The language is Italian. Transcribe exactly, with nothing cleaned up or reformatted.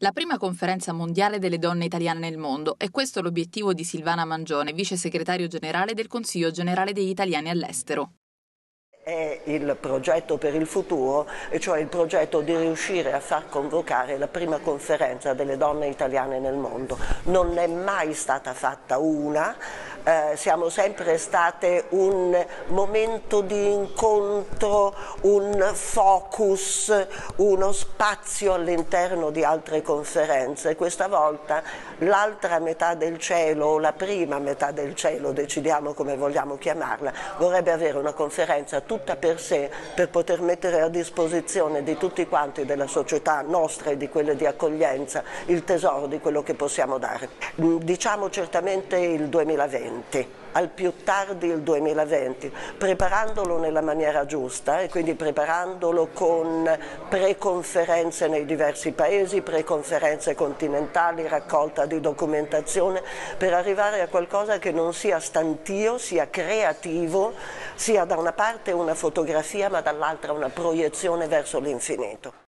La prima conferenza mondiale delle donne italiane nel mondo è questo l'obiettivo di Silvana Mangione, vice segretario generale del Consiglio generale degli italiani all'estero. È il progetto per il futuro, e cioè il progetto di riuscire a far convocare la prima conferenza delle donne italiane nel mondo. Non è mai stata fatta una, eh, siamo sempre state un momento di incontro, un focus, uno spazio all'interno di altre conferenze. Questa volta l'altra metà del cielo, o la prima metà del cielo, decidiamo come vogliamo chiamarla, vorrebbe avere una conferenza tutta per sé, per poter mettere a disposizione di tutti quanti, della società nostra e di quelle di accoglienza, il tesoro di quello che possiamo dare. Diciamo certamente il duemilaventi. Al più tardi il duemilaventi, preparandolo nella maniera giusta e quindi preparandolo con pre-conferenze nei diversi paesi, pre-conferenze continentali, raccolta di documentazione, per arrivare a qualcosa che non sia stantio, sia creativo, sia da una parte una fotografia ma dall'altra una proiezione verso l'infinito.